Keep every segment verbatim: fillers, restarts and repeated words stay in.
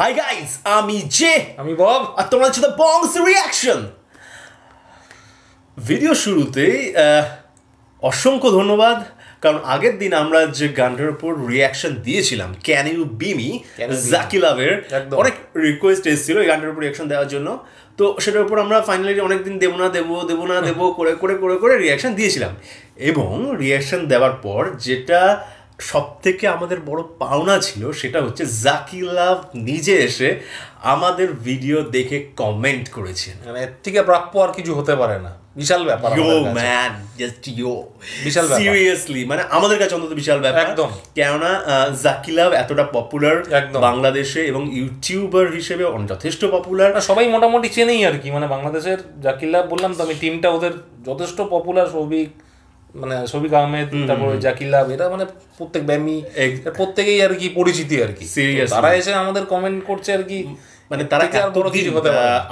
High guys, আমি Jay, আমি Bob, আর তোমাদের সাথে বংস রিঅ্যাকশন। ভিডিও শুরুতেই অসংখ্য ধন্যবাদ, কারণ আগের দিন আমরা যে গানটার উপর রিয়াকশন দিয়েছিলাম, ক্যান ইউ বি মি, জাকিলাভের, অনেক রিকোয়েস্ট এসেছিল এই গানটার উপর রিয়াকশন দেওয়ার জন্য। তো সেটার উপর আমরা ফাইনালি অনেকদিন দেবো না দেবো দেবো না দেবো করে করে করে করে রিয়াকশন দিয়েছিলাম, এবং রিয়াকশন দেওয়ার পর যেটা সব থেকে আমাদের বড় পাওনা ছিল সেটা হচ্ছে জাকিলাভ নিজে এসে আমাদের ভিডিও দেখে কমেন্ট করেছেন। মানে এর থেকে প্রাপ্য আর কিছু হতে পারে না, বিশাল ব্যাপার। ইয়ো ম্যান, জাস্ট ইয়ো, বিশাল ব্যাপার, সিরিয়াসলি, মানে আমাদের কাছে অন্তত বিশাল ব্যাপার একদম। কেননা জাকিলাভ এতটা পপুলার বাংলাদেশে, এবং ইউটিউবার হিসেবে যথেষ্ট পপুলার, সবাই মোটামুটি চেনেই আর কি। মানে বাংলাদেশের জাকিলাভ, বললাম তো আমি, টিমটা ওদের যথেষ্ট পপুলার। সবই মানে সবিক আহমেদ, তারপরে জাকিলাভ, এটা মানে প্রত্যেক ব্যামি প্রত্যেকেই আর কি পরিচিতি আর কি। তারা এসে আমাদের কমেন্ট করছে আর কি, মানে তারা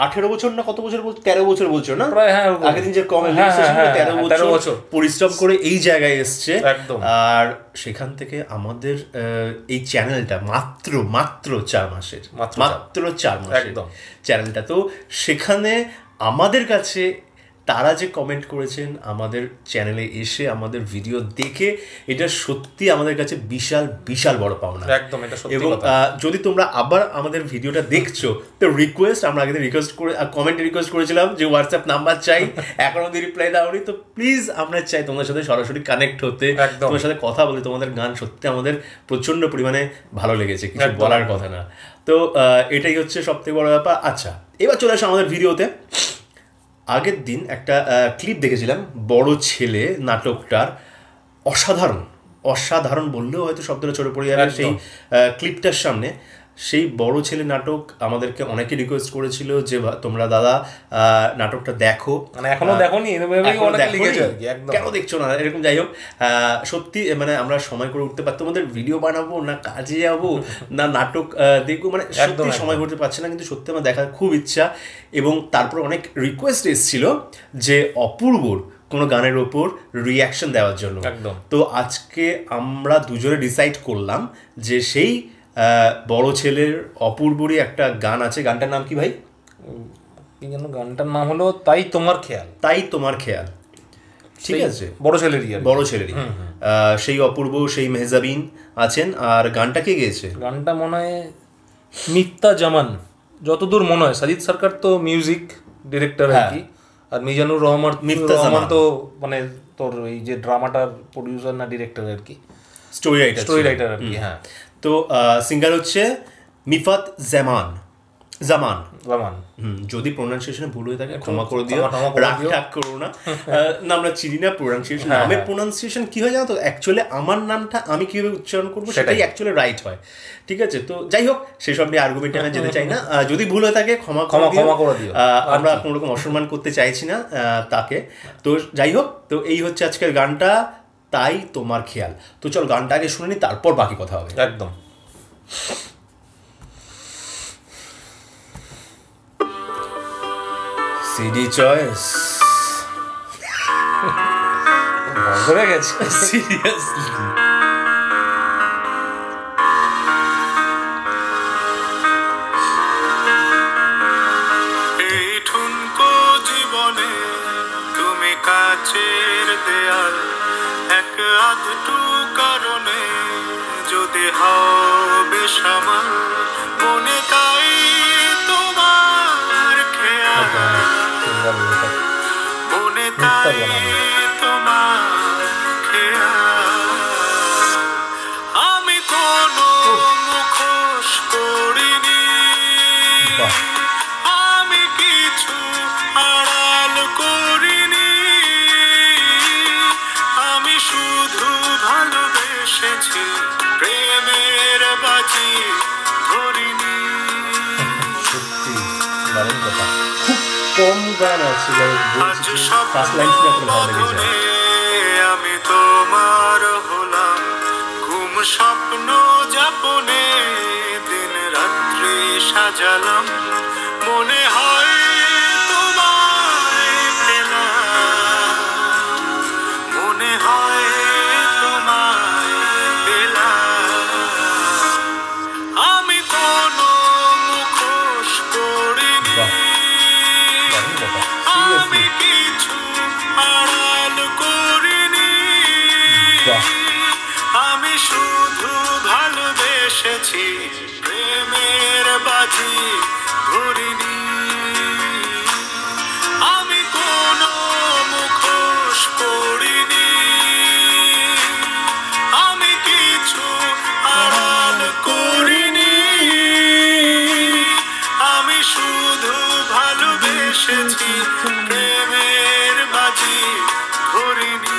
আঠেরো বছর না কত বছর, তেরো বছর বলছো না প্রায়, হ্যাঁ আগের দিন যে তেরো বছর পরিশ্রম করে এই জায়গায় এসছে একদম। আর সেখান থেকে আমাদের এই চ্যানেলটা মাত্র মাত্র চার মাসের মাত্র চার মাস একদম চ্যানেলটা। তো সেখানে আমাদের কাছে তারা যে কমেন্ট করেছেন আমাদের চ্যানেলে এসে, আমাদের ভিডিও দেখে, এটা সত্যি আমাদের কাছে বিশাল বিশাল বড় পাওনা একদম, এটা সত্যি। এবং যদি তোমরা আবার আমাদের ভিডিওটা দেখছো, তো রিকোয়েস্ট, আমরা আগে রিকোয়েস্ট করে কমেন্টে রিকোয়েস্ট করেছিলাম যে হোয়াটসঅ্যাপ নাম্বার চাই, এখন অবধি রিপ্লাই দাওনি। তো প্লিজ, আমরা চাই তোমাদের সাথে সরাসরি কানেক্ট হতে, তোমার সাথে কথা বলতে। তোমাদের গান সত্যি আমাদের প্রচণ্ড পরিমাণে ভালো লেগেছে, কিছু বলার কথা না। তো এটাই হচ্ছে সবথেকে বড় ব্যাপার। আচ্ছা, এবার চলে আসো আমাদের ভিডিওতে। আগের দিন একটা ক্লিপ দেখেছিলাম বড় ছেলে নাটকটার, অসাধারণ অসাধারণ বললেও হয়তো শব্দটা ছোট পড়ে যাবে সেই ক্লিপটার সামনে। সেই বড় ছেলে নাটক আমাদেরকে অনেকে রিকোয়েস্ট করেছিল যে তোমরা দাদা নাটকটা দেখো, মানে এখনো দেখোনি, কেন দেখছো না, এরকম। যাই হোক, সত্যি মানে আমরা সময় করে উঠতে পারতাম, আমাদের ভিডিও বানাবো না, কাজে যাবো না, নাটক দেখবো, মানে সত্যি সময় করতে পারছি না, কিন্তু সত্যি আমার দেখার খুব ইচ্ছা। এবং তারপর অনেক রিকোয়েস্ট এসেছিল যে অপূর্বর কোনো গানের ওপর রিয়াকশন দেওয়ার জন্য একদম। তো আজকে আমরা দুজনে ডিসাইড করলাম যে সেই বড় ছেলের অপূর্বরই একটা গান আছে, গানটার নাম কি ভাই? গানটার নাম হলো তাই তোমার খেয়াল। তাই তোমার খেয়াল, ঠিক আছে, বড় ছেলেরই বড় ছেলেরই সেই অপূর্ব, সেই মেহজাবিন আছেন। আর গানটা কে গেয়েছে? গানটা মনে হয় মিফতা জামান, যতদূর মনে হয়। সাজিদ সরকার তো মিউজিক ডিরেক্টর আর কি, আর মিজানুর রহমান, মিফতা জামান তো মানে তোর এই যে ড্রামাটার প্রোডিউসার না ডিরেক্টর আর কি, স্টোরি রাইটার স্টোরি রাইটার আর কি, হ্যাঁ। তো সিঙ্গার হচ্ছে মিফতা জামান জামান জামান যদি প্রোনাউন্সিয়েশনে ভুল হয়ে থাকে ক্ষমা করে দিও, রাগটাগ করো না। না, আমরা চিনি না প্রোনাউন্সিয়েশন, আমি প্রোনাউন্সিয়েশন কী হয় জানো তো, অ্যাকচুয়ালি আমার নামটা আমি কীভাবে উচ্চারণ করবো সেটাই অ্যাকচুয়ালি রাইট হয়, ঠিক আছে। তো যাই হোক, সেসব নিয়ে আর্গুমেন্ট আমি যেতে চাই না, যদি ভুল হয়ে থাকে ক্ষমা ক্ষমা ক্ষমা করে দিও, আমরা কোনোরকম অসম্মান করতে চাইছি না তাকে। তো যাই হোক, তো এই হচ্ছে আজকের গানটা, তাই তোমার খেয়াল। তো চল গানটা আগে শুনে নি, তারপর বাকি কথা হবে একদম। সিডি চয়েস ধরে গেছে, সিরিয়াসলি। এই ঠুনকো জীবনে তুমি কাছের দেয়াল, আধটু কারণে যদি হও বেসামাল, মনে তাই তোমার খেয়াল, মনে তাই তোমার খেয়াল। আমি কোনো মুখোশ করিনি, আমি কিছু আড়াল করিনি, আমি শুধু ভালোবেসেছি, প্রেমের বাজি ধরিনি। সত্যি দারুণ কথা, খুব কম গান আছে আমি তোমার হলাম, ঘুম স্বপ্ন যাপনে দিন রাত্রি সাজালাম, মনে হয় আমি কোনো শুধু ভালোবেসেছি, প্রেমের বাজি ধরিনি।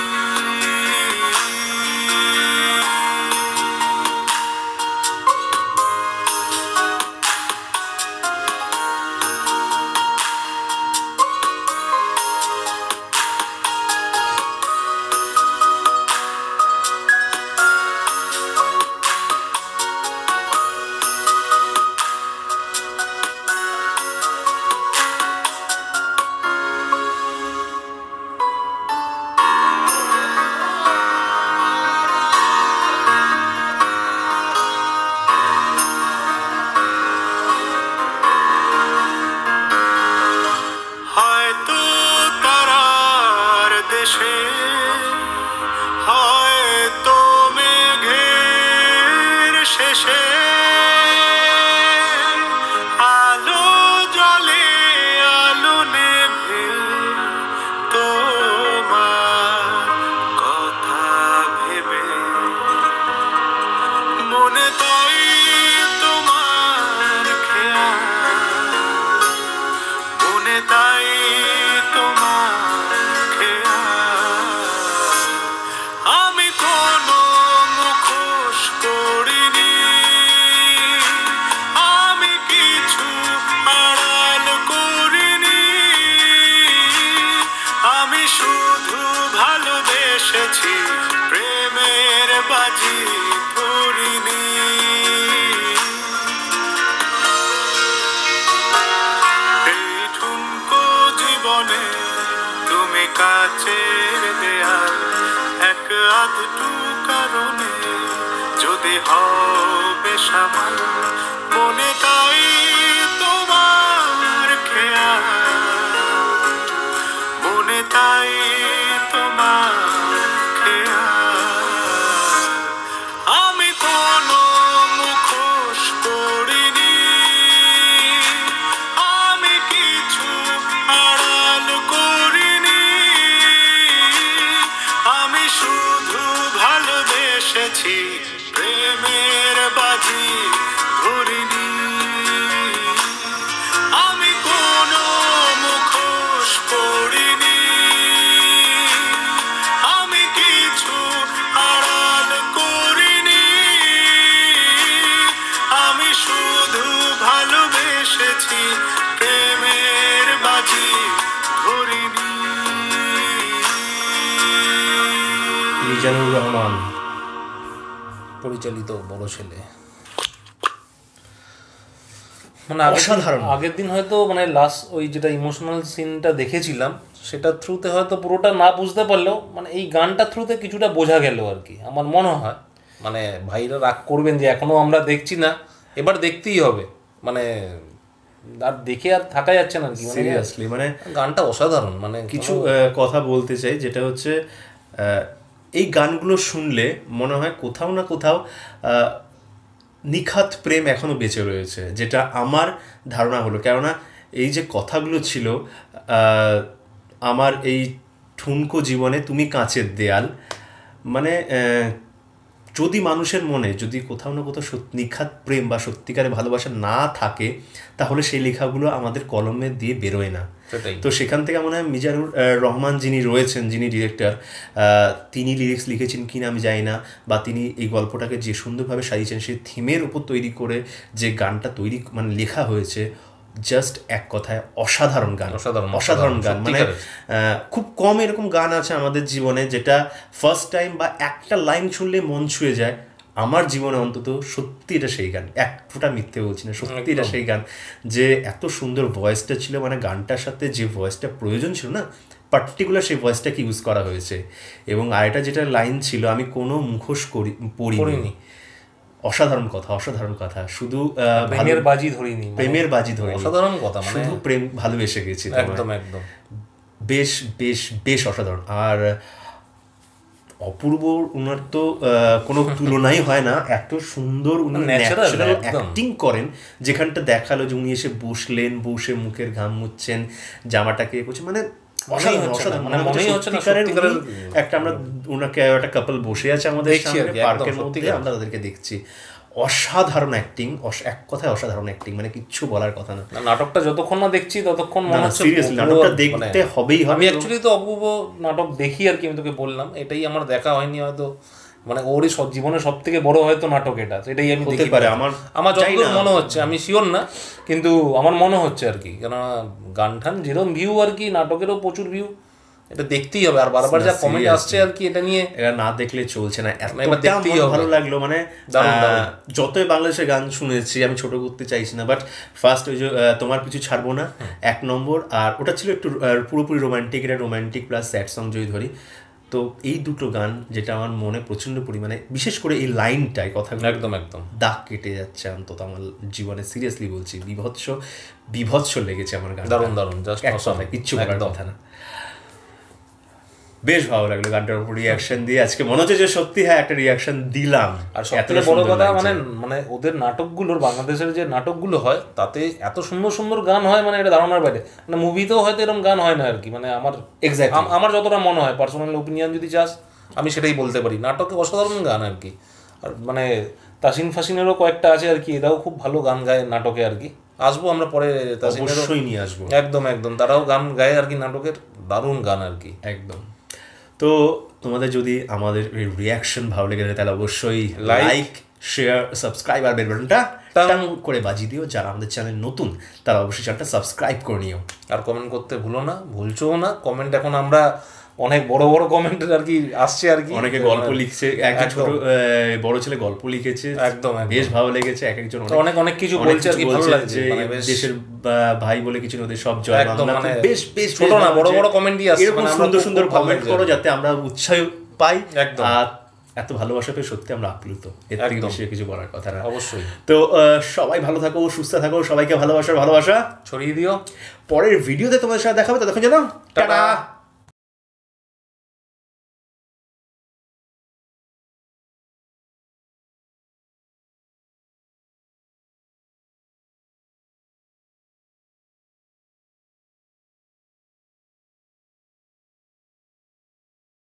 মিজানুর রহমান পরিচালিত বড় ছেলে, মানে অসাধারণ। আগের দিন হয়তো মানে লাস্ট ওই যেটা ইমোশনাল সিনটা দেখেছিলাম সেটা থ্রুতে হয়তো পুরোটা না বুঝতে পারলেও মানে এই গানটা থ্রুতে কিছুটা বোঝা গেল আর কি, আমার মনে হয়। মানে ভাইরা রাগ করবেন যে এখনো আমরা দেখছি না, এবার দেখতেই হবে, মানে আর দেখে আর থাকা যাচ্ছে না সিরিয়াসলি। মানে গানটা অসাধারণ। মানে কিছু কথা বলতে চাই, যেটা হচ্ছে এই গানগুলো শুনলে মনে হয় কোথাও না কোথাও নিখাত প্রেম এখনও বেঁচে রয়েছে, যেটা আমার ধারণা হলো। কেননা এই যে কথাগুলো ছিল, আমার এই ঠুনকো জীবনে তুমি কাঁচের দেয়াল, মানে যদি মানুষের মনে যদি কোথাও না কোথাও নিখাত প্রেম বা সত্যিকারে ভালোবাসা না থাকে, তাহলে সেই লেখাগুলো আমাদের কলমে দিয়ে বেরোয় না। তো সেখান থেকে মনে হয় মিজানুর রহমান যিনি রয়েছেন, যিনি ডিরেক্টর, তিনি লিরিক্স লিখেছেন কিনা আমি জানি না, বা তিনি এই গল্পটাকে যে সুন্দরভাবে সাজিয়েছেন সেই থিমের উপর তৈরি করে যে গানটা তৈরি মানে লেখা হয়েছে, জাস্ট এক কথায় অসাধারণ গান, অসাধারণ অসাধারণ গান। মানে খুব কম এরকম গান আছে আমাদের জীবনে যেটা ফার্স্ট টাইম বা একটা লাইন শুনলে মন ছুঁয়ে যায়। আমার জীবনে অন্তত সত্যি এটা সেই গান, এক ফোঁটা মিথ্যে বলছি না, সত্যি এটা সেই গান। যে এত সুন্দর ভয়েসটা ছিল, মানে গানটার সাথে যে ভয়েসটা প্রয়োজন ছিল না, পার্টিকুলার সেই ভয়েসটাকে ইউজ করা হয়েছে। এবং আরেকটা যেটা লাইন ছিল, আমি কোনো মুখোশ করি পড়িনি, অসাধারণ কথা, অসাধারণ কথা। শুধু প্রেমের বাজি ধরিনি, প্রেমের বাজি ধরিনি, অসাধারণ কথা, শুধু প্রেম ভালোবেসে গেছি, একদম একদম বেশ বেশ বেশ অসাধারণ। আর অপূর্ব, উনার তো কোনো তুলনাই হয় না, এত সুন্দর উনি ন্যাচারাল অ্যাক্টিং করেন। যেখানটা দেখালো যে উনি এসে বসলেন, বসে মুখের ঘাম মুছছেন, জামাটাকে এ করছেন, মানে একটা আমরা ওনাকে একটা কাপল বসে আছে আমাদের সামনে, পার্কের মধ্যে আমরা তাদেরকে দেখছি, অসাধারণ অ্যাক্টিং, এক কথায় অসাধারণ অ্যাক্টিং, মানে কিচ্ছু বলার কথা না। নাটকটা যতক্ষণ না দেখছি ততক্ষণ মনে হচ্ছে সিরিয়াসলি নাটকটা দেখতে হবেই হবে। আমি অ্যাকচুয়ালি তো অপূর্ব নাটক দেখি আর কি, আমি তোকে বললাম এটাই আমার দেখা হয়নি, হয়তো মানে ওরই সব জীবনের সব থেকে বড় হয়তো নাটক এটা, এটাই আমি দেখতে পারি। আমার আমার যতদূর মনে হচ্ছে, আমি শিওর না কিন্তু আমার মনে হচ্ছে আর কি, কেননা গান ঠান যেরকম ভিউ আর কি, নাটকেরও প্রচুর ভিউ, এটা দেখতেই হবে। আর বারবার যা কমেন্ট আসছে আর কি এটা নিয়ে, এটা না দেখলে চলছে না। ভালো লাগলো, মানে যতই বাংলাদেশের গান শুনেছি আমি ছোট করতে চাইছি না, বাট ফার্স্ট ওই যে তোমার পিছু ছাড়বো না এক নম্বর, আর ওটা ছিল একটু পুরোপুরি রোমান্টিক, এটা রোমান্টিক প্লাস স্যাড সং যদি ধরি, তো এই দুটো গান যেটা আমার মনে প্রচন্ড পরিমাণে, বিশেষ করে এই লাইনটাই কথা একদম একদম দাগ কেটে যাচ্ছে অন্তত আমার জীবনে, সিরিয়াসলি বলছি, বিভৎস বিভৎস লেগেছে আমার গান, দারুণ দারুণ, জাস্ট অসাধারণ, কিচ্ছু বলার কথা না। বেশ ভালো লাগলো গানটার উপর রিয়াকশন দিয়ে, আজকে মনে হচ্ছে যে সত্যি হ্যাঁ একটা রিয়াকশন দিলাম। আর সবথেকে বড় কথা মানে মানে ওদের নাটকগুলোর, বাংলাদেশের যে নাটকগুলো হয় তাতে এত সুন্দর সুন্দর গান হয়, মানে এটা ধারণার বাইরে, মানে মুভিতেও হয়তো এরকম গান হয় না আর কি, মানে আমার এক্স্যাক্ট আমার যতটা মনে হয়, পার্সোনাল ওপিনিয়ন যদি চাস আমি সেটাই বলতে পারি, নাটকে অসাধারণ গান আর কি। আর মানে তাসিন ফাসিনেরও কয়েকটা আছে আর কি, এরাও খুব ভালো গান গায় নাটকে আর কি, আসবো আমরা পরে তাসিনেরই নিয়ে আসবো, একদম একদম, তারাও গান গায় আর কি, নাটকের দারুণ গান আর কি একদম। তো তোমাদের যদি আমাদের রিয়াকশন ভালো লেগে থাকে তাহলে অবশ্যই লাইক, শেয়ার, সাবস্ক্রাইব আর বেল বাটনটা টান করে বাজিয়ে দিও। যারা আমাদের চ্যানেল নতুন তারা অবশ্যই চ্যানেলটা সাবস্ক্রাইব করে নিও, আর কমেন্ট করতে ভুলো না, ভুলছো না কমেন্ট। এখন আমরা অনেক বড় বড় কমেন্ট আর কি আসছে আর কি, অনেকে গল্প লিখছে, এক এক ছোট বড় ছেলে গল্প লিখেছে, একদম বেশ ভালো লেগেছে, এক একজন অনেক অনেক কিছু বলছে আর কি, ভালো লাগছে, দেশের ভাই বলে কিছু না, ওদের সব জয় বাংলা, বেশ বেশ ছোট না বড় বড় কমেন্টই আসছে, এরকম সুন্দর সুন্দর কমেন্ট করো যাতে আমরা উৎসাহ পাই একদম। এত ভালোবাসা পেয়ে সত্যি আমরা আপ্লুত, এর থেকে বেশি কিছু বলার কথা না অবশ্যই। তো সবাই ভালো থাকো, সুস্থ থাকো, সবাইকে ভালোবাসার ভালোবাসা ছড়িয়ে দিও, পরের ভিডিওতে তোমাদের সাথে দেখা হবে, ততক্ষণ যেন টাটা।